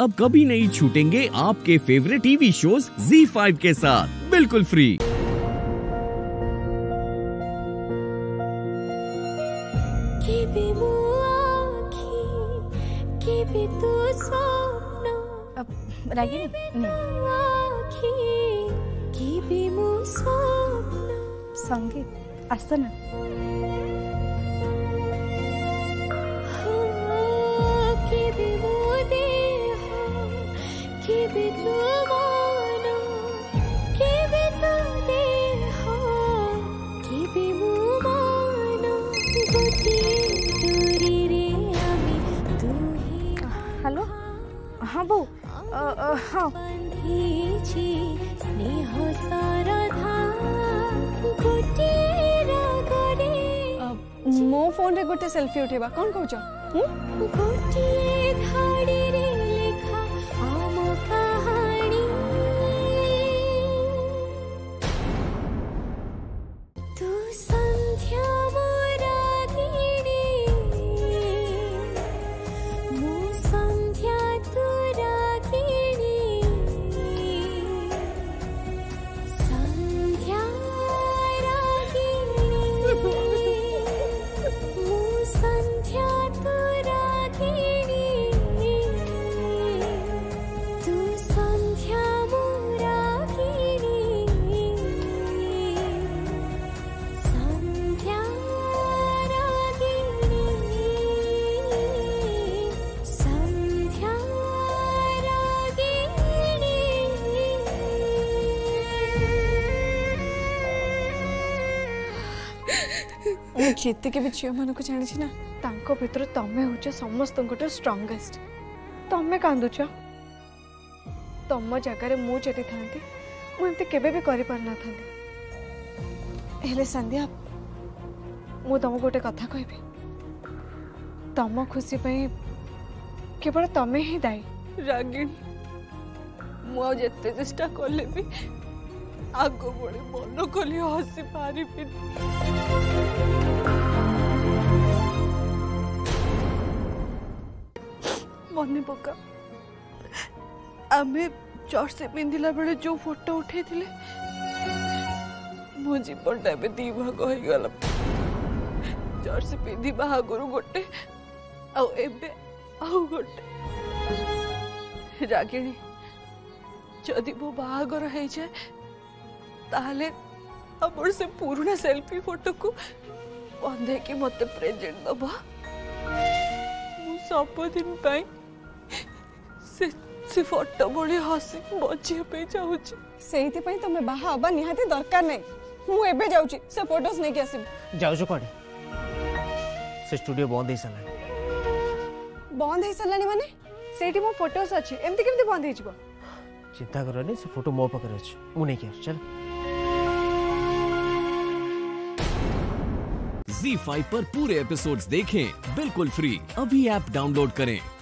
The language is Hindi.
अब कभी नहीं छूटेंगे आपके फेवरेट टीवी शोज ZEE5 के साथ बिल्कुल फ्री। अब रागिनी संगीत आसना हेलो हाँ बो हाँ मो फोन रे गोटे सेल्फी उठेबा कौन कहूछ जीत के भी झील मानक जानी ना तांको भितर तमें हो समस्त स्ट्रंगेस्ट तमें कांदुच तुम जगार मुझे था मुझे केवे करना था संध्या मु तुम गोटे कथा कहबी तुम खुशी केवल तमें ही दायी रागिणी मुझे चेष्टा कले भी आग बड़े मन कले हसी पारि मन पका आमे जर्सी पिंधिला बेले जो फोटो उठे थिले मो जीवन टाइम दी भाग हो गला जर्सी पिंधि बागुरु गोटे आउ एबे आउ गोटे रागिणी जदि वो बागर है जे ताले अब और से पुराना सेल्फी फोटो को बंधे के मत प्रेजेंट दबा मु सब दिन पाई से फोटो बड़ी हसी बचे पे जाउची सेहिते पई तमे बाहा अबा निहाते दरकार नै मु एबे जाउची से फोटोस नै के आसी जाउछु कोडे से स्टूडियो बंद हे सलानी माने सेठी मो फोटोस अछि एम्ति केमति बंद हे जिवो चिंता करनी से फोटो मो पकड़ अछि मु नै के चल ZEE5 पर पूरे एपिसोड्स देखें बिल्कुल फ्री। अभी ऐप डाउनलोड करें।